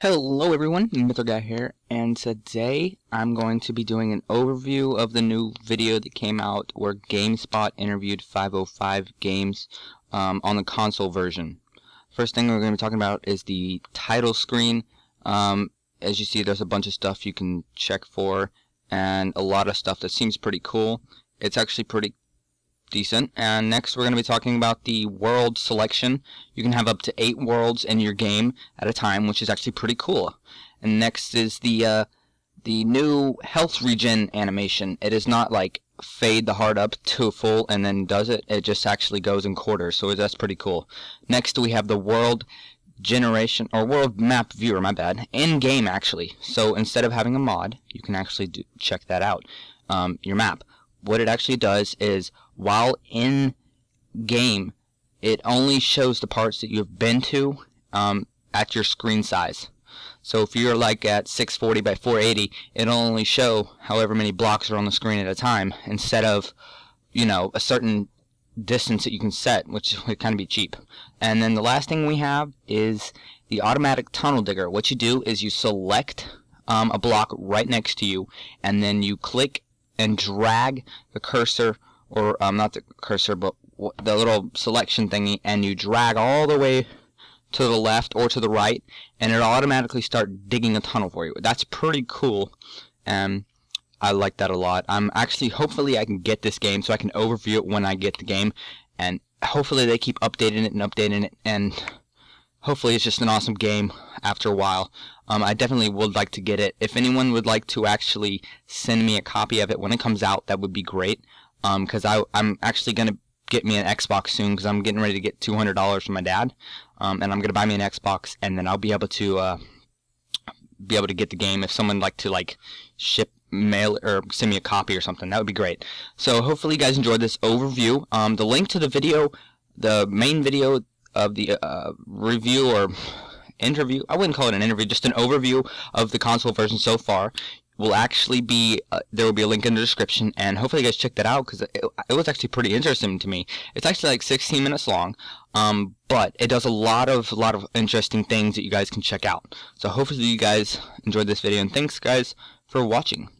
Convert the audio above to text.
Hello everyone, MythrilGuy here, and today I'm going to be doing an overview of the new video that came out where GameSpot interviewed 505 Games on the console version. First thing we're going to be talking about is the title screen. As you see, there's a bunch of stuff you can check for, and a lot of stuff that seems pretty cool. It's actually pretty decent. And next we're going to be talking about the world selection. You can have up to 8 worlds in your game at a time, which is actually pretty cool. And next is the new health regen animation. It is not like fade the heart up to full and then does it. It just actually goes in quarters, so that's pretty cool. Next we have the world generation, or world map viewer, my bad, in game actually. So instead of having a mod, you can actually check that out, your map. What it actually does is, while in game, it only shows the parts that you've been to at your screen size. So if you're like at 640 by 480, it'll only show however many blocks are on the screen at a time, instead of, you know, a certain distance that you can set, which would kind of be cheap. And then the last thing we have is the automatic tunnel digger. What you do is you select a block right next to you, and then you click and drag the cursor, or not the cursor, but the little selection thingy, and you drag all the way to the left or to the right, and it'll automatically start digging a tunnel for you. That's pretty cool, and I like that a lot. I'm actually, hopefully I can get this game so I can overview it when I get the game, and hopefully they keep updating it, and hopefully it's just an awesome game after a while. I definitely would like to get it. If anyone would like to actually send me a copy of it when it comes out, that would be great. Because I'm actually going to get me an Xbox soon, because I'm getting ready to get $200 from my dad. And I'm going to buy me an Xbox, and then I'll be able to get the game. If someone would like to mail or send me a copy or something, that would be great. So hopefully you guys enjoyed this overview. The link to the video, the main video of the review or interview, I wouldn't call it an interview, just an overview of the console version so far, will actually be, there will be a link in the description, and hopefully you guys check that out, because it was actually pretty interesting to me. It's actually like 16 minutes long, but it does a lot of interesting things that you guys can check out. So hopefully you guys enjoyed this video, and thanks guys for watching.